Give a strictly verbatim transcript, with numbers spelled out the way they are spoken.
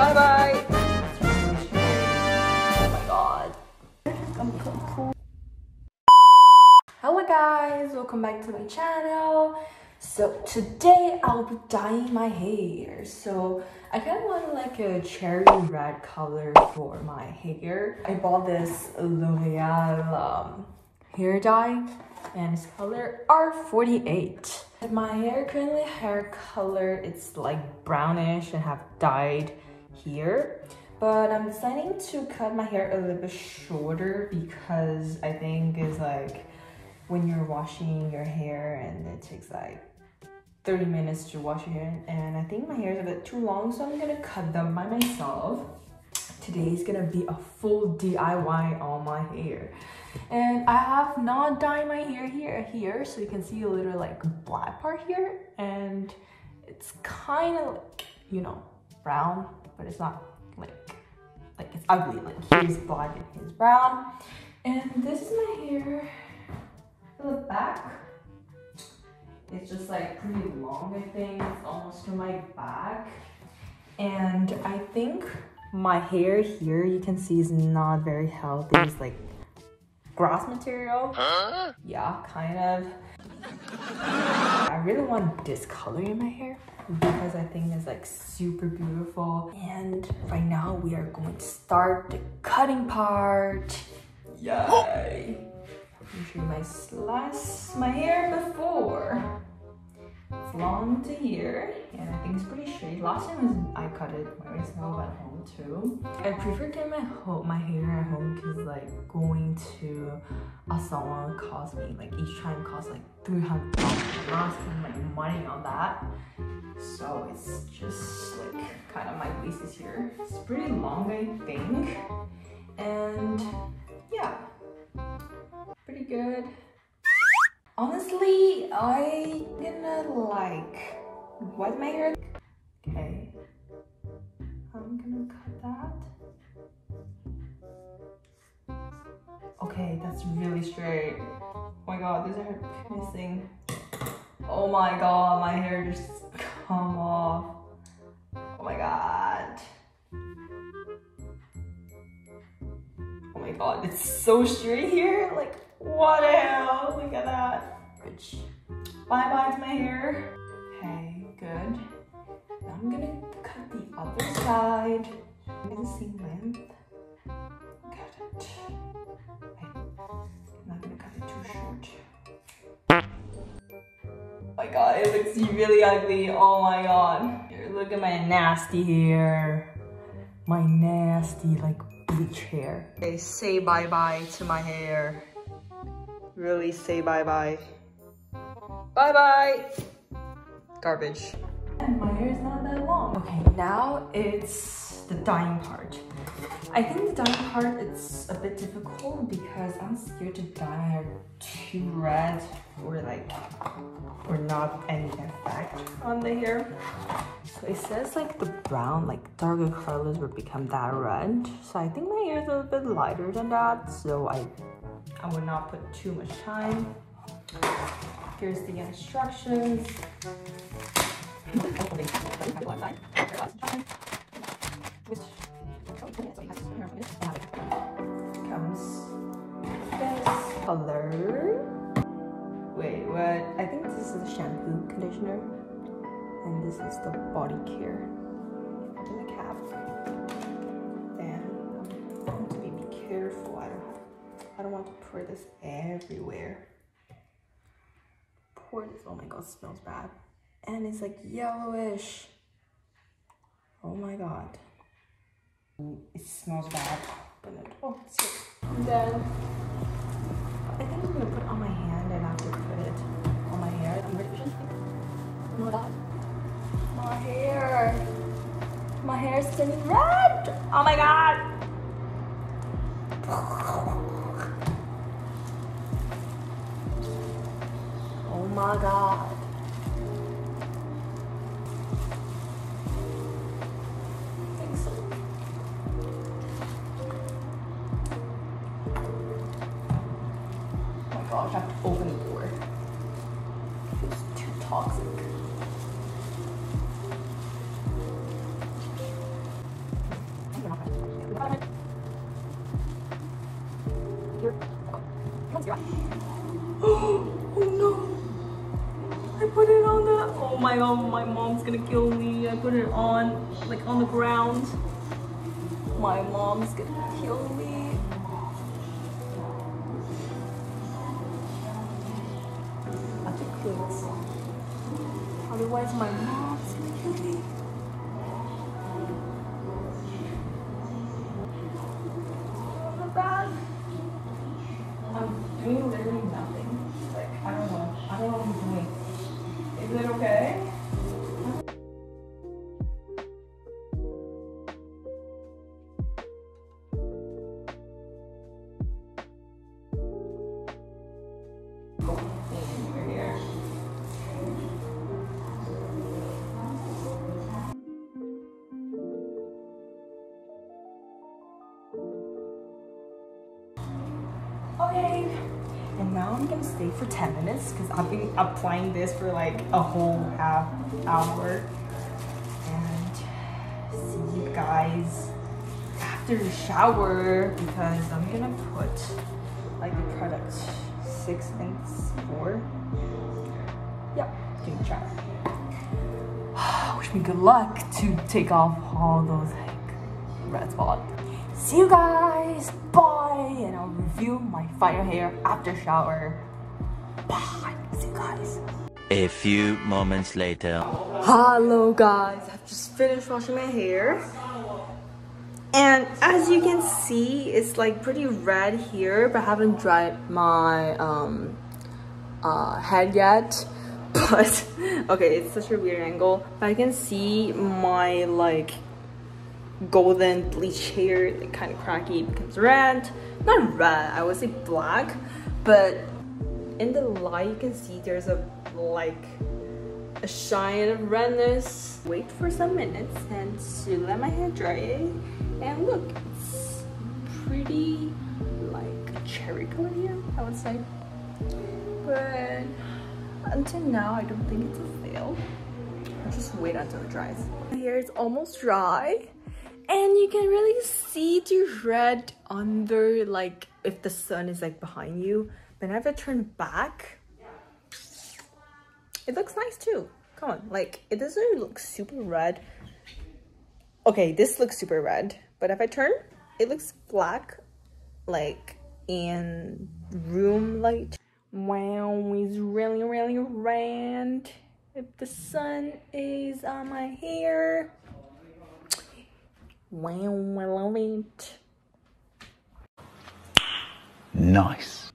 Bye bye. Oh my god. I'm cool. Hello guys, welcome back to my channel. So today I'll be dyeing my hair. So I kind of wanted like a cherry red color for my hair. I bought this L'Oréal um, hair dye and it's color R forty-eight. My hair currently hair color, it's like brownish and have dyed here. But I'm deciding to cut my hair a little bit shorter because I think it's like when you're washing your hair and it takes like thirty minutes to wash your hair, and I think my hair is a bit too long, so I'm gonna cut them by myself. Today is gonna be a full D I Y on my hair. And I have not dyed my hair here, here, so you can see a little like black part here, and it's kind of like, you know, brown, but it's not like, like it's ugly, like here's black and here's brown. And this is my hair in the back. It's just like pretty long, I think, it's almost to my back. And I think my hair here, you can see, is not very healthy, it's like grass material. Huh? Yeah, kind of. I really want this color in my hair because I think it's like super beautiful. And right now we are going to start the cutting part. Yay! I'm sure I slice my hair before. It's long to here, and I think it's pretty straight. Last time I cut it myself at home too. I prefer getting my home, my hair at home, because like going to a salon cost me like each time cost like three hundred dollars. I'm not spending like money on that, so it's just like kind of my waist is here. It's pretty long, I think, and yeah, pretty good. Honestly, I'm gonna like wet my hair. Okay, I'm gonna cut that. Okay, that's really straight. Oh my god, these are missing. Oh my god, my hair just come off. Oh my god. Oh my god, it's so straight here. Like, what else? Look at that. Rich. Bye bye to my hair. Okay, good. Now I'm gonna cut the other side. I'm gonna see length. Cut it. I'm not gonna cut it too short. Oh my god, it looks really ugly. Oh my god. Here, look at my nasty hair. My nasty, like, bleach hair. Okay, say bye bye to my hair. Really say bye-bye. Bye-bye! Garbage. And my hair is not that long. Okay, now it's the dyeing part. I think the dyeing part is a bit difficult because I'm scared to dye my hair too red or like, or not any effect on the hair. So it says like the brown, like darker colors will become that red. So I think my hair is a little bit lighter than that, so I I would not put too much time. Here's the instructions. Comes this color. Wait, what? I think this is the shampoo conditioner. And this is the body care. And the cap. Then I have to be careful. I don't have I don't want to pour this everywhere. Pour this, oh my god, it smells bad. And it's like yellowish. Oh my god. It smells bad. Oh, it's good. And then, I think I'm gonna put it on my hand and after put it on my hair. I'm gonna just like, oh my, my hair. My hair is turning red. Oh my god. Oh my god. I think so. Oh my gosh, I have to open the door. It's too toxic. Oh no, I put it on the, oh my god, my mom's gonna kill me. I put it on like on the ground. My mom's gonna kill me. I have to clean this off, otherwise my mom's gonna kill me. Doing literally nothing. Like, I don't know. I don't know what I'm doing. Is it okay? Okay. And now I'm gonna stay for ten minutes because I've been applying this for like a whole half hour. And see you guys after the shower because I'm gonna put like the product six and four. Yep, take a shower. Wish me good luck to take off all those like red spots. See you guys, bye, and I'll review my fire hair after shower. Bye, see you guys. A few moments later. Hello guys, I've just finished washing my hair. And as you can see, it's like pretty red here, but I haven't dried my um, uh, head yet. But, okay, it's such a weird angle. But I can see my like, golden bleach hair, like kind of cracky, becomes red. Not red, I would say black, but in the light you can see there's a like a shine of redness. Wait for some minutes and to let my hair dry, and look, it's pretty like cherry color here, I would say. But until now I don't think it's a fail. I'll just wait until it dries. My hair is almost dry. And you can really see the red under, like, if the sun is, like, behind you. But if I turn back, it looks nice, too. Come on. Like, it doesn't look super red. Okay, this looks super red. But if I turn, it looks black, like, in room light. Wow, it's really, really red. If the sun is on my hair. Wow, I love it. Nice.